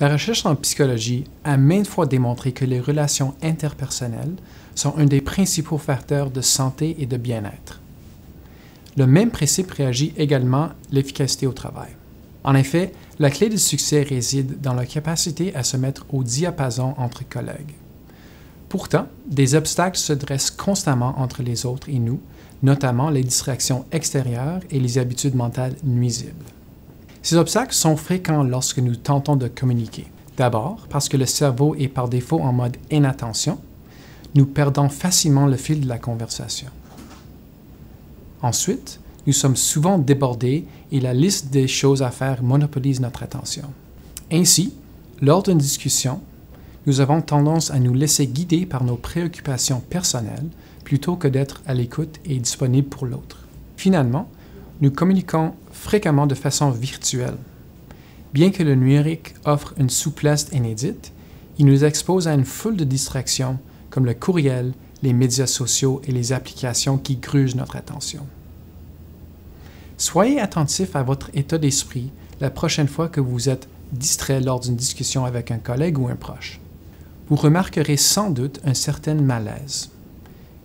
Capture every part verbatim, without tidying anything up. La recherche en psychologie a maintes fois démontré que les relations interpersonnelles sont un des principaux facteurs de santé et de bien-être. Le même principe réagit également à l'efficacité au travail. En effet, la clé du succès réside dans la capacité à se mettre au diapason entre collègues. Pourtant, des obstacles se dressent constamment entre les autres et nous, notamment les distractions extérieures et les habitudes mentales nuisibles. Ces obstacles sont fréquents lorsque nous tentons de communiquer. D'abord, parce que le cerveau est par défaut en mode inattention, nous perdons facilement le fil de la conversation. Ensuite, nous sommes souvent débordés et la liste des choses à faire monopolise notre attention. Ainsi, lors d'une discussion, nous avons tendance à nous laisser guider par nos préoccupations personnelles plutôt que d'être à l'écoute et disponible pour l'autre. Finalement, nous communiquons fréquemment de façon virtuelle. Bien que le numérique offre une souplesse inédite, il nous expose à une foule de distractions comme le courriel, les médias sociaux et les applications qui grugent notre attention. Soyez attentif à votre état d'esprit la prochaine fois que vous êtes distrait lors d'une discussion avec un collègue ou un proche. Vous remarquerez sans doute un certain malaise.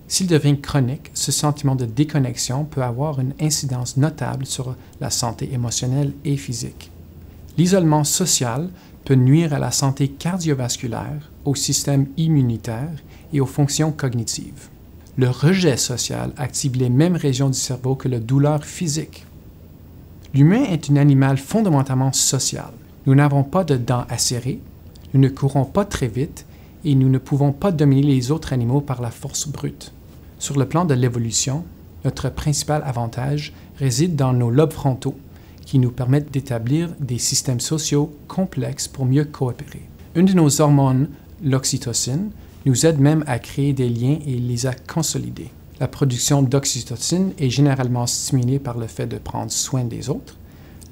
S'il devient chronique, ce sentiment de déconnexion peut avoir une incidence notable sur la santé émotionnelle et physique. L'isolement social peut nuire à la santé cardiovasculaire, au système immunitaire et aux fonctions cognitives. Le rejet social active les mêmes régions du cerveau que la douleur physique. L'humain est un animal fondamentalement social. Nous n'avons pas de dents acérées, nous ne courons pas très vite et nous ne pouvons pas dominer les autres animaux par la force brute. Sur le plan de l'évolution, notre principal avantage réside dans nos lobes frontaux, qui nous permettent d'établir des systèmes sociaux complexes pour mieux coopérer. Une de nos hormones, l'oxytocine, nous aide même à créer des liens et les a consolidés. La production d'oxytocine est généralement stimulée par le fait de prendre soin des autres,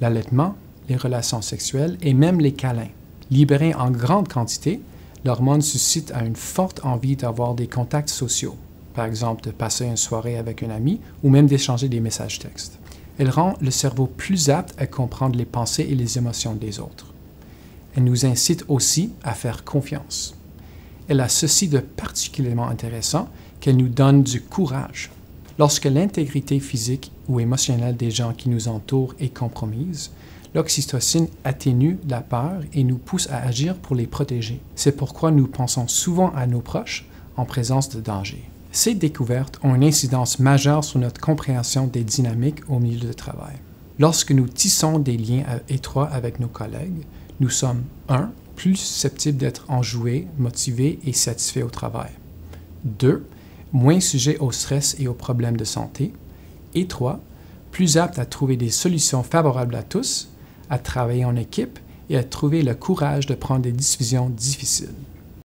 l'allaitement, les relations sexuelles et même les câlins. Libérée en grande quantité, l'hormone suscite une forte envie d'avoir des contacts sociaux, par exemple de passer une soirée avec un ami ou même d'échanger des messages textes. Elle rend le cerveau plus apte à comprendre les pensées et les émotions des autres. Elle nous incite aussi à faire confiance. Elle a ceci de particulièrement intéressant qu'elle nous donne du courage. Lorsque l'intégrité physique ou émotionnelle des gens qui nous entourent est compromise, l'oxytocine atténue la peur et nous pousse à agir pour les protéger. C'est pourquoi nous pensons souvent à nos proches en présence de danger. Ces découvertes ont une incidence majeure sur notre compréhension des dynamiques au milieu de travail. Lorsque nous tissons des liens étroits avec nos collègues, nous sommes un plus susceptibles d'être enjoués, motivés et satisfaits au travail. deux Moins sujets au stress et aux problèmes de santé. Et trois Plus aptes à trouver des solutions favorables à tous, à travailler en équipe et à trouver le courage de prendre des décisions difficiles.